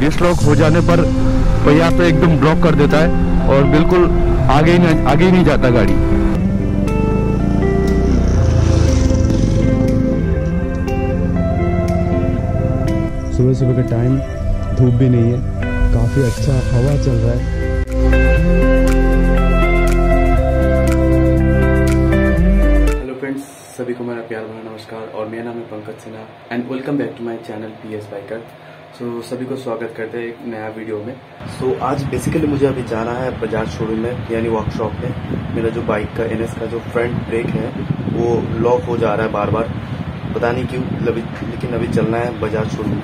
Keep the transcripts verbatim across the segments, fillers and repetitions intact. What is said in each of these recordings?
डिस्लॉक हो जाने पर पहिया पे एकदम ब्लॉक कर देता है और बिल्कुल आगे ही नहीं आगे ही नहीं जाता गाड़ी। सुबह सुबह का टाइम, धूप भी नहीं है, काफी अच्छा हवा चल रहा है। हेलो फ्रेंड्स, सभी को मेरा प्यार भरा नमस्कार और मेरा नाम है Pankaj Sinha and welcome back to my channel PS biker. So so, सभी को स्वागत करते हैं एक नया वीडियो में। सो so, आज बेसिकली मुझे अभी जाना है बजाज शोरूम में यानी वर्कशॉप में। मेरा जो बाइक का एनएस का जो फ्रंट ब्रेक है वो लॉक हो जा रहा है बार बार, पता नहीं क्यों, लेकिन अभी चलना है बजाज शोरूम।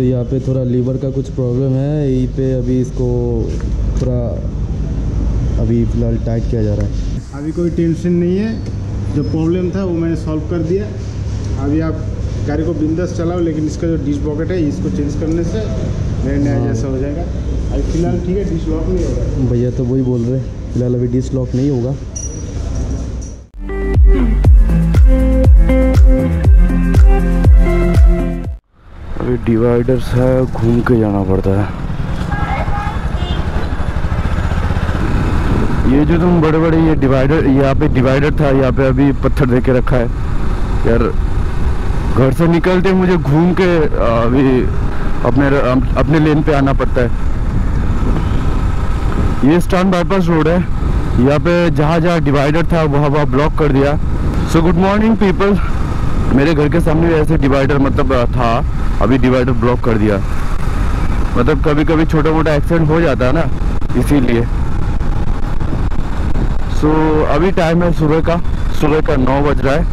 तो यहाँ पे थोड़ा लीवर का कुछ प्रॉब्लम है, यहीं पे अभी इसको थोड़ा अभी फिलहाल टाइट किया जा रहा है। अभी कोई टेंशन नहीं है, जो प्रॉब्लम था वो मैंने सॉल्व कर दिया। अभी आप गाड़ी को बिंदास चलाओ, लेकिन इसका जो डिश बॉकेट है इसको चेंज करने से नया नया जैसा हो जाएगा। अभी फिलहाल ठीक है, डिश लॉक नहीं होगा। भैया तो वही बोल रहे, फिलहाल अभी डिश लॉक नहीं होगा। डिवाइडर्स है, घूम के जाना पड़ता है। ये जो तुम बड़े बड़े ये डिवाइडर, यहाँ पे डिवाइडर था, यहाँ पे अभी पत्थर दे के रखा है। यार घर से निकलते मुझे घूम के अभी अपने अपने लेन पे आना पड़ता है। ये स्टर्न बाईपास रोड है, यहाँ पे जहाँ जहाँ डिवाइडर था वहाँ वहाँ ब्लॉक कर दिया। सो गुड मॉर्निंग पीपल, मेरे घर के सामने ऐसे डिवाइडर मतलब था, अभी डिवाइडर ब्लॉक कर दिया। मतलब कभी कभी छोटा मोटा एक्सीडेंट हो जाता है ना, इसीलिए। सो so, अभी टाइम है सुबह का सुबह का नौ बज रहा है।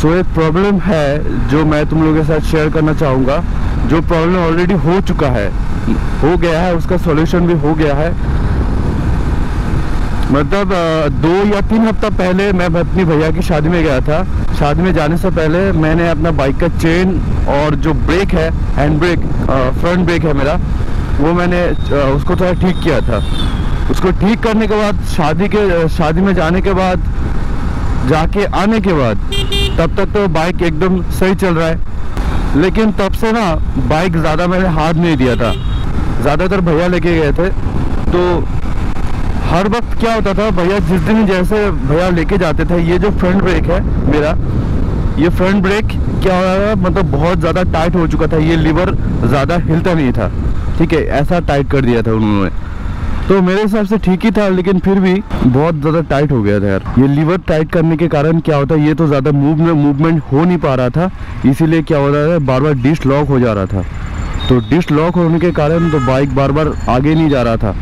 सो so, एक प्रॉब्लम है जो मैं तुम लोगों के साथ शेयर करना चाहूँगा। जो प्रॉब्लम ऑलरेडी हो चुका है, हो गया है, उसका सॉल्यूशन भी हो गया है। मतलब दो या तीन हफ्ता पहले मैं अपनी भैया की शादी में गया था। शादी में जाने से पहले मैंने अपना बाइक का चेन और जो ब्रेक है, हैंड ब्रेक, फ्रंट ब्रेक है मेरा, वो मैंने उसको थोड़ा ठीक किया था। उसको ठीक करने के बाद शादी के शादी में जाने के बाद जाके आने के बाद तब तक तो बाइक एकदम सही चल रहा है। लेकिन तब से ना बाइक ज़्यादा मैंने हाथ नहीं दिया था, ज़्यादातर भैया लेके गए थे। तो हर वक्त क्या होता था, भैया जिस दिन जैसे भैया लेके जाते थे, ये जो फ्रंट ब्रेक है मेरा, ये फ्रंट ब्रेक क्या हो रहा था, मतलब बहुत ज़्यादा टाइट हो चुका था। ये लीवर ज़्यादा हिलता नहीं था, ठीक है, ऐसा टाइट कर दिया था उन्होंने। तो मेरे हिसाब से ठीक ही था, लेकिन फिर भी बहुत ज़्यादा टाइट हो गया था यार। ये लीवर टाइट करने के कारण क्या होता है, ये तो ज़्यादा मूवमेंट मूवमेंट हो नहीं पा रहा था, इसीलिए क्या हो रहा था, बार बार डिश लॉक हो जा रहा था। तो डिश लॉक होने के कारण तो बाइक बार बार आगे नहीं जा रहा था।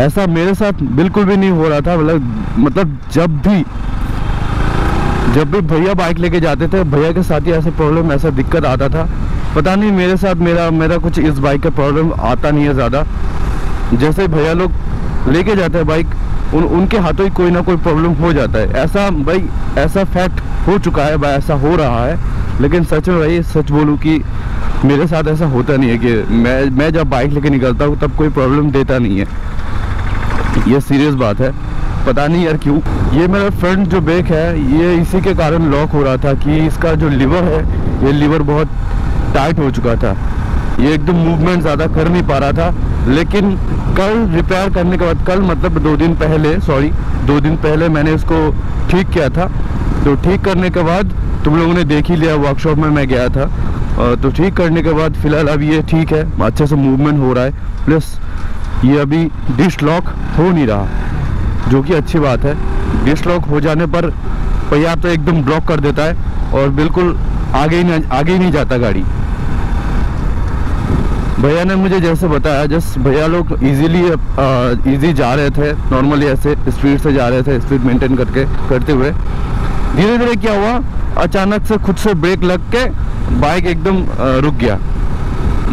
ऐसा मेरे साथ बिल्कुल भी नहीं हो रहा था। मतलब मतलब जब भी जब भी भैया बाइक लेके जाते थे, भैया के साथ ही ऐसे प्रॉब्लम, ऐसा दिक्कत आता था। पता नहीं मेरे साथ, मेरा मेरा कुछ इस बाइक का प्रॉब्लम आता नहीं है ज़्यादा। जैसे भैया लोग लेके जाते हैं बाइक, उन उनके हाथों ही कोई ना कोई प्रॉब्लम हो जाता है। ऐसा भाई ऐसा फैक्ट हो चुका है, ऐसा हो रहा है। लेकिन सच में भाई, सच बोलूँ कि मेरे साथ ऐसा होता नहीं है कि मैं मैं जब बाइक लेके निकलता हूँ तब कोई प्रॉब्लम देता नहीं है। ये सीरियस बात है, पता नहीं यार क्यों। ये मेरा फ्रंट जो ब्रेक है, ये इसी के कारण लॉक हो रहा था कि इसका जो लीवर है, ये लीवर बहुत टाइट हो चुका था, ये एकदम मूवमेंट ज़्यादा कर नहीं पा रहा था। लेकिन कल रिपेयर करने के बाद, कल मतलब दो दिन पहले सॉरी दो दिन पहले मैंने इसको ठीक किया था। तो ठीक करने के बाद तुम लोगों ने देख ही लिया, वर्कशॉप में मैं गया था। तो ठीक करने के बाद फिलहाल अब ये ठीक है, अच्छे से मूवमेंट हो रहा है। प्लस ये अभी डिश लॉक हो नहीं रहा, जो कि अच्छी बात है। डिश लॉक हो जाने पर पहिया तो एकदम ब्लॉक कर देता है और बिल्कुल आगे ही नहीं आगे ही नहीं जाता गाड़ी। भैया ने मुझे जैसे बताया, जस्ट भैया लोग इजीली इजी जा रहे थे, नॉर्मली ऐसे स्पीड से जा रहे थे, स्पीड मेंटेन करके करते हुए। धीरे धीरे क्या हुआ, अचानक से खुद से ब्रेक लग के बाइक एकदम रुक गया,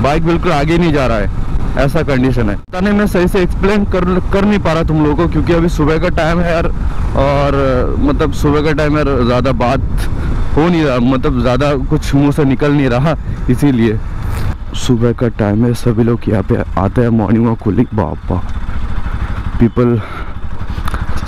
बाइक बिल्कुल आगे नहीं जा रहा है, ऐसा कंडीशन है। पता नहीं मैं सही से एक्सप्लेन कर कर नहीं पा रहा तुम लोगों को, क्योंकि अभी सुबह का टाइम है यार, और मतलब सुबह का टाइम है, ज़्यादा बात हो नहीं रहा, मतलब ज़्यादा कुछ मुंह से निकल नहीं रहा, इसीलिए सुबह का टाइम है, सभी लोग यहाँ पे आते हैं मॉर्निंग वॉक को। बापा पीपल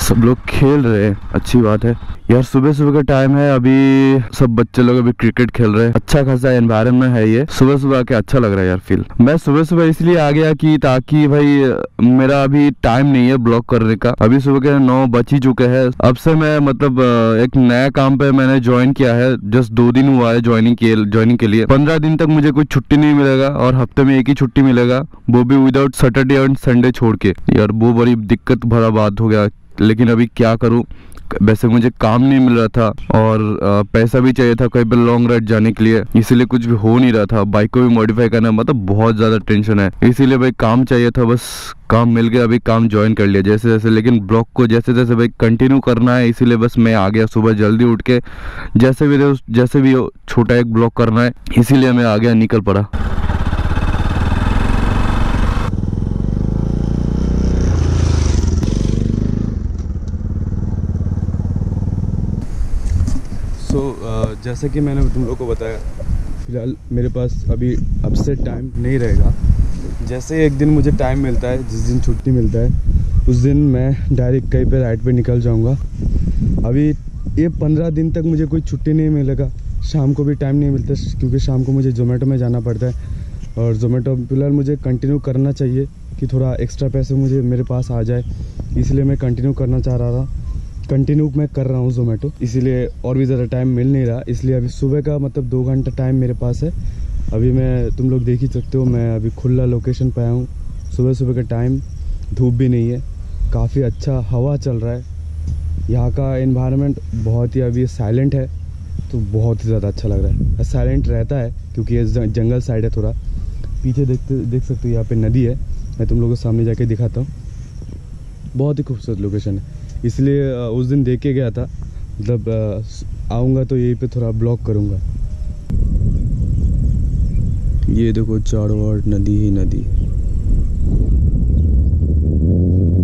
सब लोग खेल रहे हैं, अच्छी बात है यार, सुबह सुबह का टाइम है, अभी सब बच्चे लोग अभी क्रिकेट खेल रहे हैं, अच्छा खासा एनवायरनमेंट है ये, सुबह सुबह आके अच्छा लग रहा है यार फील। मैं सुबह सुबह इसलिए आ गया कि ताकि भाई मेरा अभी टाइम नहीं है ब्लॉग करने का, अभी सुबह के नौ बज ही चुके हैं। अब से मैं मतलब एक नया काम पे मैंने ज्वाइन किया है, जस्ट दो दिन हुआ है ज्वाइनिंग के ज्वाइनिंग के लिए। पंद्रह दिन तक मुझे कुछ छुट्टी नहीं मिलेगा और हफ्ते में एक ही छुट्टी मिलेगा, वो भी विदाउट सैटरडे और संडे छोड़ के। यार वो बड़ी दिक्कत भरा बात हो गया, लेकिन अभी क्या करूं, वैसे मुझे काम नहीं मिल रहा था और पैसा भी चाहिए था कहीं पर लॉन्ग राइड जाने के लिए, इसीलिए कुछ भी हो नहीं रहा था। बाइक को भी मॉडिफाई करना मतलब बहुत ज़्यादा टेंशन है, इसीलिए भाई काम चाहिए था, बस काम मिल गया, अभी काम ज्वाइन कर लिया जैसे जैसे, लेकिन ब्लॉग को जैसे जैसे भाई कंटिन्यू करना है, इसीलिए बस मैं आ गया सुबह जल्दी उठ के, जैसे भी जैसे भी छोटा एक ब्लॉग करना है, इसीलिए मैं आ गया, निकल पड़ा। जैसा कि मैंने तुम लोग को बताया, फिलहाल मेरे पास अभी अब से टाइम नहीं रहेगा, जैसे एक दिन मुझे टाइम मिलता है, जिस दिन छुट्टी मिलता है उस दिन मैं डायरेक्ट कहीं पे राइड पे निकल जाऊंगा। अभी ये पंद्रह दिन तक मुझे कोई छुट्टी नहीं मिलेगा, शाम को भी टाइम नहीं मिलता, क्योंकि शाम को मुझे जोमेटो में जाना पड़ता है, और जोमेटो फिलहाल मुझे कंटिन्यू करना चाहिए कि थोड़ा एक्स्ट्रा पैसे मुझे मेरे पास आ जाए, इसलिए मैं कंटिन्यू करना चाह रहा था, कंटिन्यू मैं कर रहा हूँ जोमेटो, इसीलिए और भी ज़्यादा टाइम मिल नहीं रहा, इसलिए अभी सुबह का मतलब दो घंटा टाइम मेरे पास है। अभी मैं तुम लोग देख ही सकते हो, मैं अभी खुला लोकेशन पे आया हूँ, सुबह सुबह का टाइम, धूप भी नहीं है, काफ़ी अच्छा हवा चल रहा है, यहाँ का एनवायरनमेंट बहुत ही अभी साइलेंट है, तो बहुत ही ज़्यादा अच्छा लग रहा है। साइलेंट रहता है क्योंकि ये जंगल साइड है थोड़ा, पीछे देखते देख सकते हो यहाँ पर नदी है, मैं तुम लोगों को सामने जाके दिखाता हूँ, बहुत ही खूबसूरत लोकेशन है, इसलिए उस दिन देख के गया था, मतलब आऊँगा तो यहीं पे थोड़ा ब्लॉग करूँगा। ये देखो चारों ओर नदी ही नदी,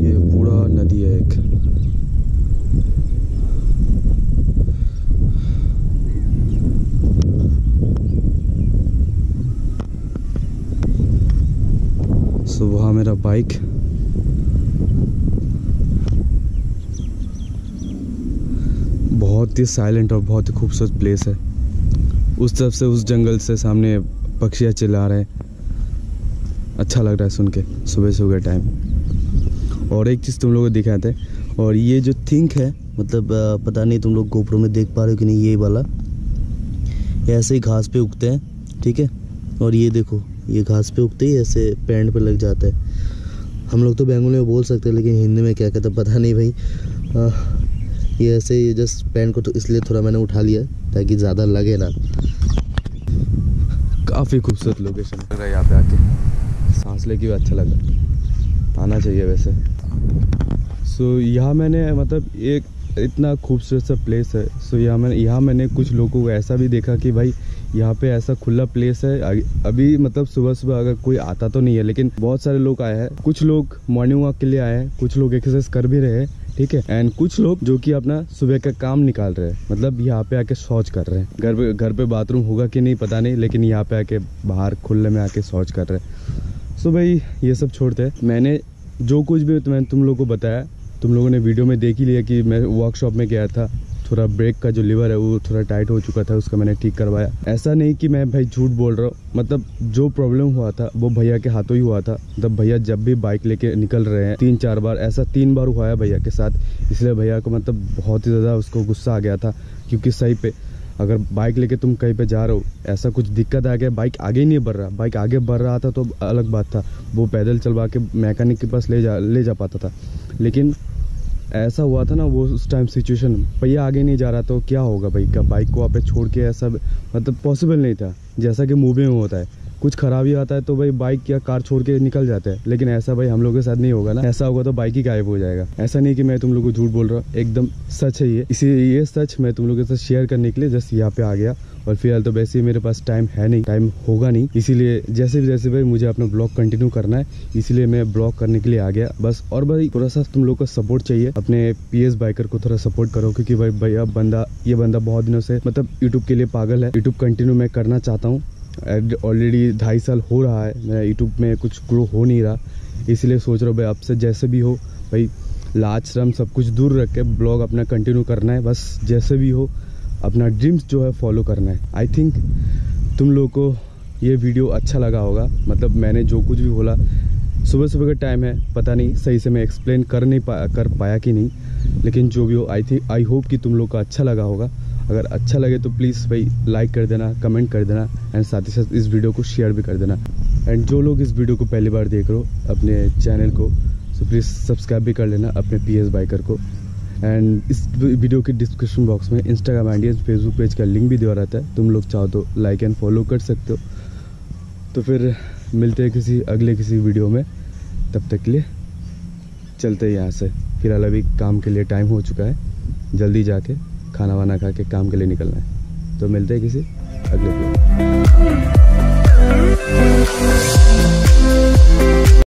ये पूरा नदी है एक, सुबह मेरा बाइक बहुत ही साइलेंट और बहुत ही खूबसूरत प्लेस है। उस तरफ से उस जंगल से सामने पक्षियाँ चिल्ला रहे हैं, अच्छा लग रहा है सुन के सुबह सुबह टाइम। और एक चीज़ तुम लोगों को दिखाते हैं, और ये जो थिंक है, मतलब पता नहीं तुम लोग गोप्रो में देख पा रहे हो कि नहीं, ये वाला ये ऐसे ही घास पे उगते हैं, ठीक है, और ये देखो ये घास पे उगते ही ऐसे पैंट पर लग जाता है, हम लोग तो बंगाली में बोल सकते हैं लेकिन हिंदी में क्या कहते हैं पता नहीं भाई, आ, ये ऐसे ये जस्ट पैंट को, तो इसलिए थोड़ा मैंने उठा लिया ताकि ज़्यादा लगे ना। काफ़ी खूबसूरत लोकेशन लग रहा है यहाँ पे आके, सांस लेके भी अच्छा लगा, आना चाहिए वैसे। सो so, यहाँ मैंने मतलब एक इतना खूबसूरत सा प्लेस है, सो so, यहाँ मैंने यहाँ मैंने कुछ लोगों को ऐसा भी देखा कि भाई यहाँ पे ऐसा खुला प्लेस है, अभी मतलब सुबह सुबह अगर कोई आता तो नहीं है, लेकिन बहुत सारे लोग आए हैं, कुछ लोग मॉर्निंग वॉक के लिए आए हैं, कुछ लोग एक्सरसाइज कर भी रहे हैं, ठीक है, एंड कुछ लोग जो कि अपना सुबह का काम निकाल रहे हैं, मतलब यहाँ पे आके शौच कर रहे हैं, घर पे घर पे बाथरूम होगा कि नहीं पता नहीं, लेकिन यहाँ पे आके बाहर खुले में आके शौच कर रहे हैं। सो भाई ये सब छोड़ते हैं, मैंने जो कुछ भी मैंने तुम लोगों को बताया, तुम लोगों ने वीडियो में देख ही लिया कि मैं वर्कशॉप में गया था, थोड़ा ब्रेक का जो लीवर है वो थोड़ा टाइट हो चुका था, उसका मैंने ठीक करवाया, ऐसा नहीं कि मैं भाई झूठ बोल रहा हूँ, मतलब जो प्रॉब्लम हुआ था वो भैया के हाथों ही हुआ था, मतलब भैया जब भी बाइक लेके निकल रहे हैं, तीन चार बार ऐसा तीन बार हुआ है भैया के साथ, इसलिए भैया को मतलब बहुत ही ज़्यादा उसको गुस्सा आ गया था, क्योंकि सही पे अगर बाइक लेके तुम कहीं पे जा रहे हो, ऐसा कुछ दिक्कत आ गया, बाइक आगे ही नहीं बढ़ रहा, बाइक आगे बढ़ रहा था तो अलग बात था, वो पैदल चलवा के मैकेनिक के पास ले जा ले जा पाता था, लेकिन ऐसा हुआ था ना वो उस टाइम सिचुएशन, भैया आगे नहीं जा रहा तो क्या होगा भाई का, बाइक को वहाँ पे छोड़ के, ऐसा मतलब पॉसिबल नहीं था, जैसा कि मूवी में होता है कुछ खराबी आता है तो भाई बाइक या कार छोड़ के निकल जाता है, लेकिन ऐसा भाई हम लोग के साथ नहीं होगा ना। ऐसा होगा तो बाइक ही गायब हो जाएगा। ऐसा नहीं कि मैं तुम लोग को झूठ बोल रहा हूँ, एकदम सच है ये। इसी ये सच मैं तुम लोग के साथ शेयर करने के लिए जस्ट यहाँ पे आ गया। और फिलहाल तो वैसे ही मेरे पास टाइम है नहीं, टाइम होगा नहीं, इसीलिए जैसे भी जैसे भाई मुझे अपना ब्लॉग कंटिन्यू करना है, इसीलिए मैं ब्लॉग करने के लिए आ गया बस। और भाई थोड़ा सा तुम लोग का सपोर्ट चाहिए, अपने पीएस बाइकर को थोड़ा सपोर्ट करो, क्योंकि भाई भैया बंदा ये बंदा बहुत दिनों से मतलब यूट्यूब के लिए पागल है। यूट्यूब कंटिन्यू मैं करना चाहता हूँ, ऑलरेडी ढाई साल हो रहा है मेरा यूट्यूब में, कुछ ग्रो हो नहीं रहा, इसलिए सोच रहा हूँ भाई आपसे जैसे भी हो भाई लाज शर्म सब कुछ दूर रख के ब्लॉग अपना कंटिन्यू करना है बस। जैसे भी हो अपना ड्रीम्स जो है फॉलो करना है। आई थिंक तुम लोग को ये वीडियो अच्छा लगा होगा, मतलब मैंने जो कुछ भी बोला, सुबह सुबह का टाइम है, पता नहीं सही से मैं एक्सप्लेन कर नहीं पा कर पाया कि नहीं, लेकिन जो भी हो आई थिंक आई होप कि तुम लोग का अच्छा लगा होगा। अगर अच्छा लगे तो प्लीज़ भाई लाइक कर देना, कमेंट कर देना, एंड साथ ही साथ इस वीडियो को शेयर भी कर देना। एंड जो लोग इस वीडियो को पहली बार देख रहे हो अपने चैनल को, सो प्लीज़ सब्सक्राइब भी कर लेना अपने पी एस बाइकर को। एंड इस वीडियो के डिस्क्रिप्शन बॉक्स में Instagram ID and Facebook page का लिंक भी दिया रहता है, तुम लोग चाहो तो लाइक एंड फॉलो कर सकते हो। तो फिर मिलते हैं किसी अगले किसी वीडियो में, तब तक के लिए चलते हैं यहाँ से। फिलहाल अभी काम के लिए टाइम हो चुका है, जल्दी जाके खाना वाना खा के काम के लिए निकलना है। तो मिलते हैं किसी अगले वीडियो में।